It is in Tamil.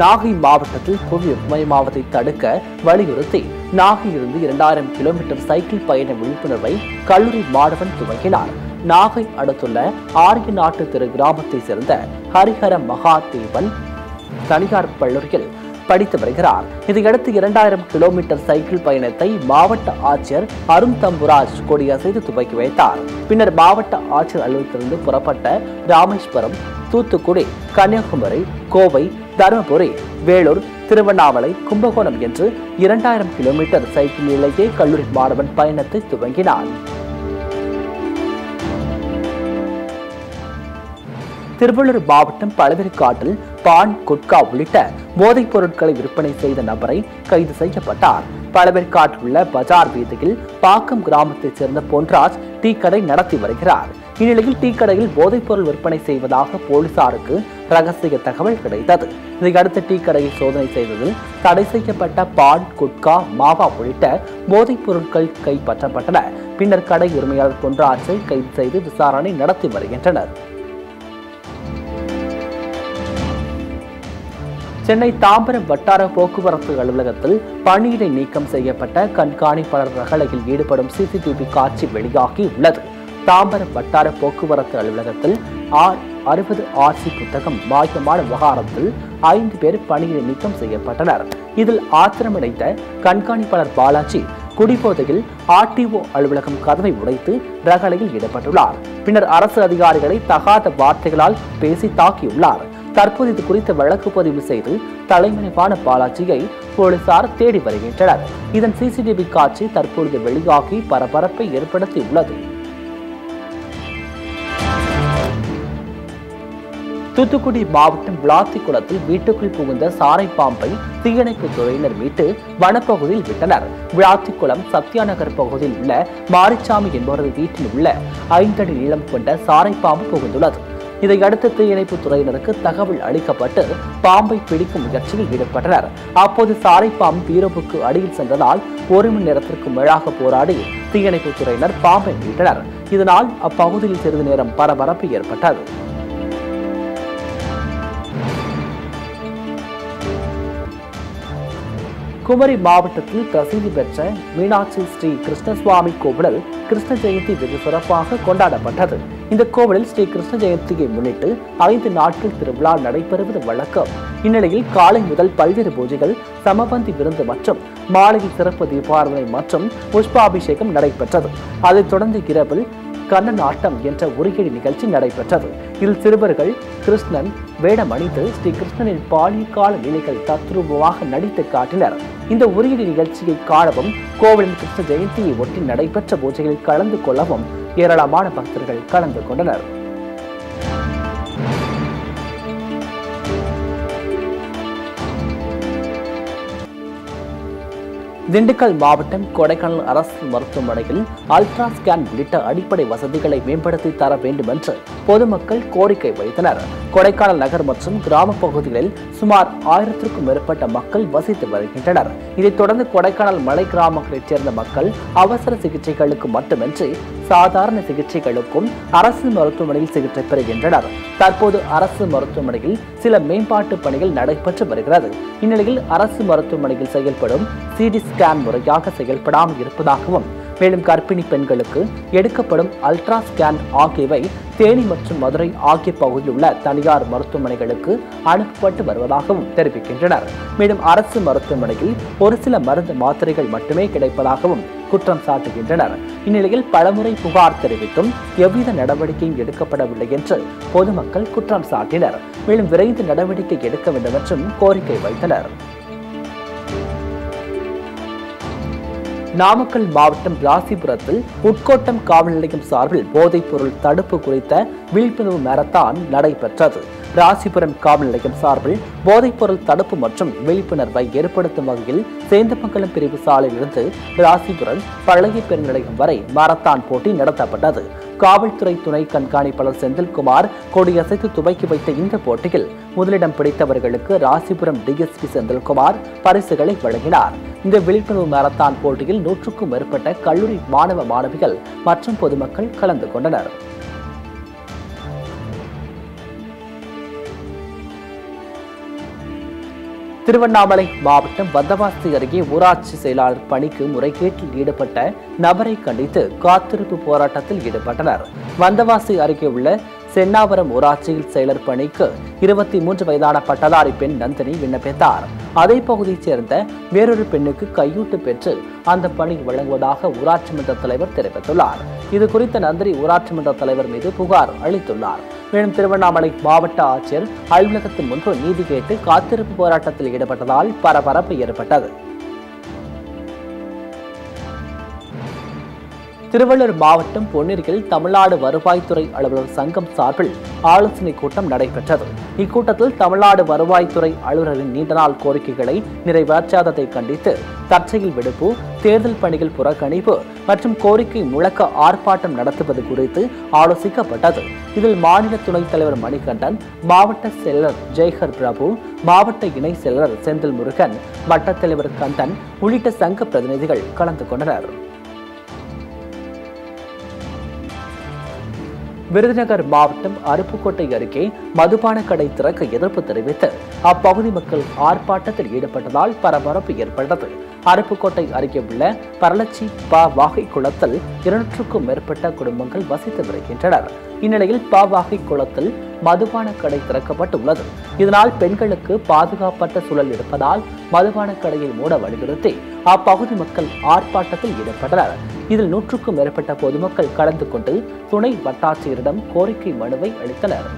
நாகை மாவட்டத்தில் புவிமயமாவதை தடுக்க வலியுறுத்தி நாகையிலிருந்து 2000 கிலோமீட்டர் சைக்கிள் பயண விழிப்புணர்வை கல்லூரி மாணவன் துவங்கினார். நாகை அடுத்துள்ள ஆரிய நாட்டு திரு கிராமத்தை சேர்ந்த ஹரிஹர மகாதேவன் தனியார் கல்லூரியில் படித்து வருகிறார். இதையடுத்து 2000 கிலோமீட்டர் சைக்கிள் பயணத்தை மாவட்ட ஆட்சியர் அருண் தம்புராஜ் கொடியசைத்து துவக்கி வைத்தார். பின்னர் மாவட்ட ஆட்சியர் அலுவலகத்திலிருந்து புறப்பட்ட ராமேஸ்வரம், தூத்துக்குடி, கன்னியாகுமரி, கோவை, தருமபுரி, வேலூர், திருவண்ணாமலை, கும்பகோணம் என்று 2000 கிலோமீட்டர் சைக்கிளிலேயே கல்லூரி மாணவன் பயணத்தை துவங்கினார். திருவள்ளூர் மாவட்டம் பழவேற்காட்டில் பான், குட்கா உள்ளிட்ட போதைப் பொருட்களை விற்பனை செய்த நபரை கைது செய்யப்பட்டார். பழவேற்காட்டில் உள்ள பஜார் வீதியில் பாக்கம் கிராமத்தைச் சேர்ந்த பொன்ராஜ் டீ கடை நடத்தி வருகிறார். இந்நிலையில் டீ கடையில் போதைப் பொருள் விற்பனை செய்வதாக போலீசாருக்கு ரகசிய தகவல் கிடைத்தது. இதையடுத்து டீ கடையை சோதனை செய்ததில் தடை செய்யப்பட்ட பான், குட்கா, மாவா உள்ளிட்ட போதைப் பொருட்கள் கைப்பற்றப்பட்டன. பின்னர் கடை உரிமையாளர் பொன்ராஜை கைது செய்து விசாரணை நடத்தி வருகின்றனர். சென்னை தாம்பரம் வட்டார போக்குவரத்து அலுவலகத்தில் பணியிடை நீக்கம் செய்யப்பட்ட கண்காணிப்பாளர் ரகளையில் ஈடுபடும் சிசிடிவி காட்சி வெளியாகி உள்ளது. தாம்பரம் வட்டார போக்குவரத்து அலுவலகத்தில் 60 RC புத்தகம் மாயமான விவகாரத்தில் 5 பேர் பணியிடை நீக்கம் செய்யப்பட்டனர். இதில் ஆத்திரமடைந்த கண்காணிப்பாளர் பாலாஜி குடிபோதையில் RTO அலுவலகம் கதவை உடைத்து ரகளையில் ஈடுபட்டுள்ளார். பின்னர் அரசு அதிகாரிகளை தகாத வார்த்தைகளால் பேசி தாக்கியுள்ளார். தற்போது இது குறித்த வழக்கு பதிவு செய்து தலைமறைவான பாலாஜியை போலீசார் தேடி வருகின்றனர். இதன் சிசிடிவி காட்சி தற்பொழுது வெளியாகி பரபரப்பை ஏற்படுத்தியுள்ளது. தூத்துக்குடி மாவட்டம் விளாத்திக்குளத்தில் வீட்டுக்குள் புகுந்த சாரை பாம்பை தீயணைப்பு துறையினர் மீட்டு வனப்பகுதியில் விட்டனர். விளாத்திக்குளம் சத்யா நகர் பகுதியில் உள்ள மாரிச்சாமி என்பவரது வீட்டில் உள்ள 5 அடி நீளம் கொண்ட சாரை பாம்பு புகுந்துள்ளது. இதையடுத்து தீயணைப்பு துறையினருக்கு தகவல் அளிக்கப்பட்டு பாம்பை பிடிக்கும் முயற்சியில் ஈடுபட்டனர். அப்போது சாரை பாம்பு பீரோவுக்கு அடியில் சென்றதால் 1 மணி நேரத்திற்கு மேலாக போராடி தீயணைப்பு துறையினர் பாம்பை மீட்டனர். இதனால் அப்பகுதியில் சிறிது நேரம் பரபரப்பு ஏற்பட்டது. குமரி மாவட்டத்தில் பிரசித்தி பெற்ற மீனாட்சி ஸ்ரீ கிருஷ்ணசுவாமி கோவிலில் கிருஷ்ண ஜெயந்தி வெகு சிறப்பாக கொண்டாடப்பட்டது. இந்த கோவிலில் ஸ்ரீ கிருஷ்ண ஜெயந்தியை முன்னிட்டு 5 நாட்கள் திருவிழா நடைபெறுவது வழக்கம். இந்நிலையில் காலை முதல் பல்வேறு பூஜைகள், சமபந்தி விருந்து மற்றும் மாலை சிறப்பு தீபாராதனை மற்றும் புஷ்பாபிஷேகம் நடைபெற்றது. அதைத் தொடர்ந்து இரவில் கண்ணனாட்டம் என்ற ஒருகிழி நிகழ்ச்சி நடைபெற்றது. இதில் சிறுவர்கள் கிருஷ்ணன் வேடம் அணிந்து ஸ்ரீ கிருஷ்ணனின் பாலியக்கால நிலைகள் தத்ரூபமாக நடித்து காட்டினர். இந்த ஒருகிழி நிகழ்ச்சியை காணவும், கோவிலின் கிருஷ்ண ஜெயந்தியை ஒட்டி நடைபெற்ற பூஜைகளில் கலந்து கொள்ளவும் ஏராளமான பக்தர்கள் கலந்து கொண்டனர். திண்டுக்கல் மாவட்டம் கொடைக்கானல் அரசு மருத்துவமனையில் அல்ட்ரா ஸ்கேன் உள்ளிட்ட அடிப்படை வசதிகளை மேம்படுத்தி தர வேண்டும் என்று பொதுமக்கள் கோரிக்கை வைத்தனர். கொடைக்கானல் நகர் மற்றும் கிராம பகுதிகளில் சுமார் 1000க்கும் மேற்பட்ட மக்கள் வசித்து வருகின்றனர். இதைத் தொடர்ந்து கொடைக்கானல் மலை கிராமங்களைச் சேர்ந்த மக்கள் அவசர சிகிச்சைகளுக்கு மட்டுமின்றி சாதாரண சிகிச்சைகளுக்கும் அரசு மருத்துவமனையில் சிகிச்சை பெறுகின்றனர். தற்போது அரசு மருத்துவமனையில் சில மேம்பாட்டு பணிகள் நடைபெற்று வருகிறது. இந்நிலையில் அரசு மருத்துவமனையில் செயல்படும் சிடி ஸ்கேன் முறையாக செயல்படாமல் இருப்பதாகவும், மேலும் கர்ப்பிணி பெண்களுக்கு எடுக்கப்படும் அல்ட்ரா ஸ்கேன் ஆகியவை தேனி மற்றும் மதுரை ஆகிய பகுதியில் உள்ள தனியார் மருத்துவமனைகளுக்கு அனுப்பப்பட்டு வருவதாகவும் தெரிவிக்கின்றனர். மேலும் அரசு மருத்துவமனையில் ஒரு சில மருந்து மாத்திரைகள் மட்டுமே கிடைப்பதாகவும் குற்றம் சாட்டுகின்றனர். இந்நிலையில் பலமுறை புகார் தெரிவித்தும் எவ்வித நடவடிக்கையும் எடுக்கப்படவில்லை என்று பொதுமக்கள் குற்றம் சாட்டினர். மேலும் விரைந்து நடவடிக்கை எடுக்க வேண்டும் என்றும் கோரிக்கை வைத்தனர். நாமக்கல் மாவட்டம் ராசிபுரத்தில் உட்கோட்டம் காவல் நிலையம் சார்பில் போதைப் பொருள் தடுப்பு குறித்த விழிப்புணர்வு மாரத்தான் நடைபெற்றது. ராசிபுரம் காவல் நிலையம் சார்பில் போதைப் பொருள் தடுப்பு மற்றும் விழிப்புணர்வை ஏற்படுத்தும் வகையில் சேந்தமங்கலம் பிரிவு சாலையிலிருந்து ராசிபுரம் பழைய பெருநிலையம் வரை மாரத்தான் போட்டி நடத்தப்பட்டது. காவல்துறை துணை கண்காணிப்பாளர் செந்தில்குமார் கொடியசைத்து துவக்கி வைத்த இந்த போட்டியில் முதலிடம் பிடித்தவர்களுக்கு ராசிபுரம் DSP செந்தில்குமார் பரிசுகளை வழங்கினார். இந்த விழிப்புணர்வு மாரத்தான் போட்டியில் 100க்கும் மேற்பட்ட கல்லூரி மாணவ மாணவிகள் மற்றும் பொதுமக்கள் கலந்து கொண்டனர். திருவண்ணாமலை மாவட்டம் வந்தவாசி அருகே ஊராட்சி செயலாளர் பணிக்கு முறைகேட்டில் ஈடுபட்ட நபரை கண்டித்து காத்திருப்பு போராட்டத்தில் ஈடுபட்டனர். வந்தவாசி அருகே உள்ள சென்னாவரம் ஊராட்சியில் செயலர் பணிக்கு 23 வயதான பட்டதாரி பெண் நந்தினி விண்ணப்பித்தார். அதே பகுதியைச் சேர்ந்த வேறொரு பெண்ணுக்கு கையூட்டு பெற்று அந்த பணி வழங்குவதாக ஊராட்சி மன்ற தலைவர் தெரிவித்துள்ளார். இது குறித்த நந்தினி ஊராட்சி மன்ற தலைவர் மீது புகார் அளித்துள்ளார். மேலும் திருவண்ணாமலை மாவட்ட ஆட்சியர் அலுவலகத்தின் முன்பு நீதி கேட்டு காத்திருப்பு போராட்டத்தில் ஈடுபட்டதால் பரபரப்பு ஏற்பட்டது. திருவள்ளூர் மாவட்டம் பொன்னீரில் தமிழ்நாடு வருவாய்த்துறை அலுவலர் சங்கம் சார்பில் ஆலோசனைக் கூட்டம் நடைபெற்றது. இக்கூட்டத்தில் தமிழ்நாடு வருவாய்த்துறை அலுவலரின் நீண்ட நாள் கோரிக்கைகளை நிறைவேற்றாததை கண்டித்து தற்செயல் விடுப்பு, தேர்தல் பணிகள் புறக்கணிப்பு மற்றும் கோரிக்கை முழக்க ஆர்ப்பாட்டம் நடத்துவது குறித்து ஆலோசிக்கப்பட்டது. இதில் மாநில துணைத் தலைவர் மணிகண்டன், மாவட்ட செயலர் ஜெய்ஹர் பிரபு, மாவட்ட இணை செயலர் செந்தில் முருகன், வட்டத் தலைவர் கந்தன் உள்ளிட்ட சங்க பிரதிநிதிகள் கலந்து கொண்டனர். விருதுநகர் மாவட்டம் அருப்புக்கோட்டை அருகே மதுபான கடை திறக்க எதிர்ப்பு தெரிவித்து அப்பகுதி மக்கள் ஆர்ப்பாட்டத்தில் ஈடுபட்டதால் பரபரப்பு ஏற்பட்டது. அருப்புக்கோட்டை அருகே உள்ள பரளச்சி ப வாகை குளத்தில் 200க்கும் மேற்பட்ட குடும்பங்கள் வசித்து வருகின்றனர். இந்நிலையில் ப வாகை குளத்தில் மதுபான கடை திறக்கப்பட்டு உள்ளது. இதனால் பெண்களுக்கு பாதுகாப்பற்ற சூழல் இருப்பதால் மதுபான கடையை மூட வலியுறுத்தி அப்பகுதி மக்கள் ஆர்ப்பாட்டத்தில் ஈடுபட்டனர். இதில் 100க்கும் மேற்பட்ட பொதுமக்கள் கலந்து கொண்டு துணை வட்டாட்சியரிடம் கோரிக்கை மனுவை அளித்தனர்.